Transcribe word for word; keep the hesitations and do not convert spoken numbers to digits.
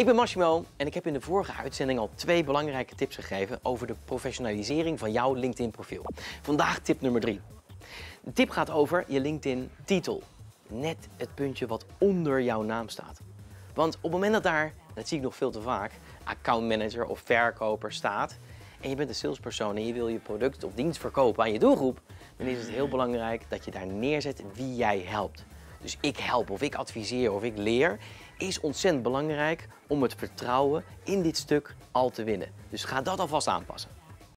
Ik ben Massimo en ik heb in de vorige uitzending al twee belangrijke tips gegeven over de professionalisering van jouw LinkedIn-profiel. Vandaag tip nummer drie. De tip gaat over je LinkedIn-titel. Net het puntje wat onder jouw naam staat. Want op het moment dat daar, dat zie ik nog veel te vaak, accountmanager of verkoper staat en je bent een salespersoon en je wil je product of dienst verkopen aan je doelgroep, dan is het heel belangrijk dat je daar neerzet wie jij helpt. Dus ik help of ik adviseer of ik leer is ontzettend belangrijk om het vertrouwen in dit stuk al te winnen. Dus ga dat alvast aanpassen.